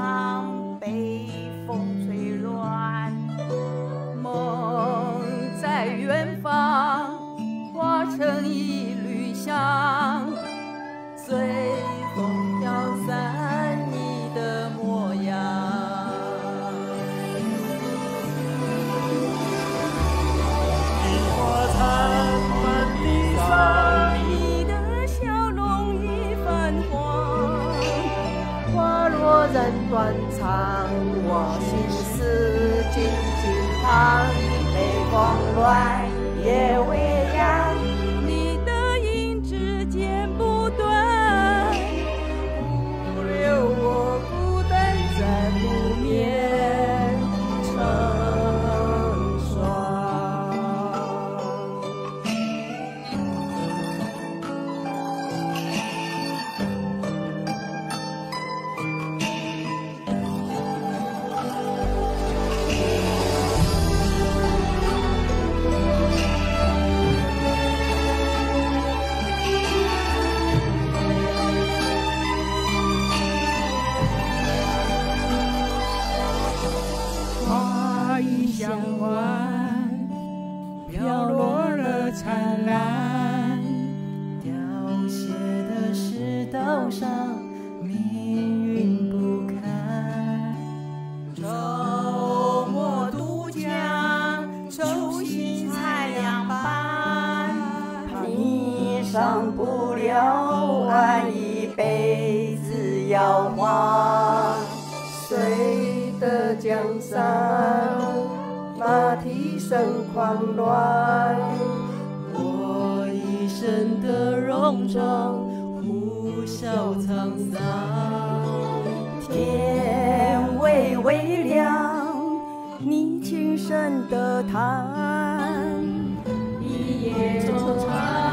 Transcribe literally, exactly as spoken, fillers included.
伤被风吹乱，梦在远方化成一缕香，随风飘散你的模样。樱花残满地伤，你的笑容已泛黄，花落人断肠，我心事静静躺，北风乱，夜未。 深的叹，一夜惆怅。